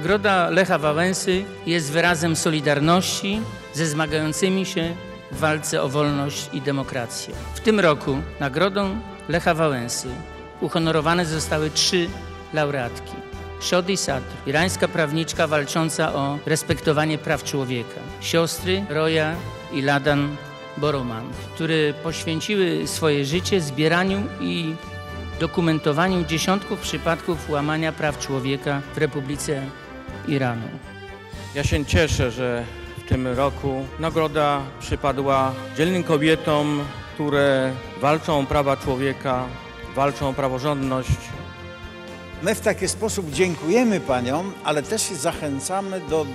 Nagroda Lecha Wałęsy jest wyrazem solidarności ze zmagającymi się w walce o wolność i demokrację. W tym roku Nagrodą Lecha Wałęsy uhonorowane zostały 3 laureatki. Shadi Sadr, irańska prawniczka walcząca o respektowanie praw człowieka. Siostry Roya i Ladan Boroumand, które poświęciły swoje życie zbieraniu i dokumentowaniu dziesiątków przypadków łamania praw człowieka w Republice Iranu. Ja się cieszę, że w tym roku nagroda przypadła dzielnym kobietom, które walczą o prawa człowieka, walczą o praworządność. My w taki sposób dziękujemy paniom, ale też zachęcamy do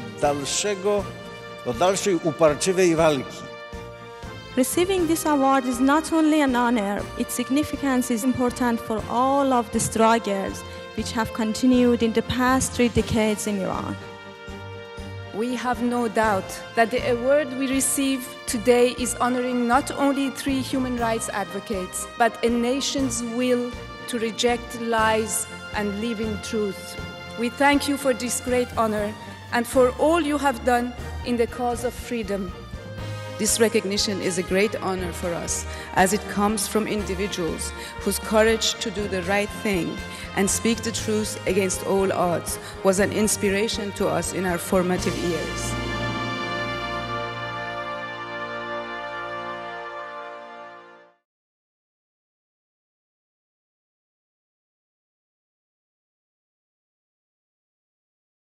dalszej uparczywej walki. Receiving this award is not only an honor, its significance is important for all of the struggles which have continued in the past 3 decades in Iran. We have no doubt that the award we receive today is honoring not only 3 human rights advocates, but a nation's will to reject lies and live in truth. We thank you for this great honor and for all you have done in the cause of freedom. This recognition is a great honor for us, as it comes from individuals whose courage to do the right thing and speak the truth against all odds was an inspiration to us in our formative years.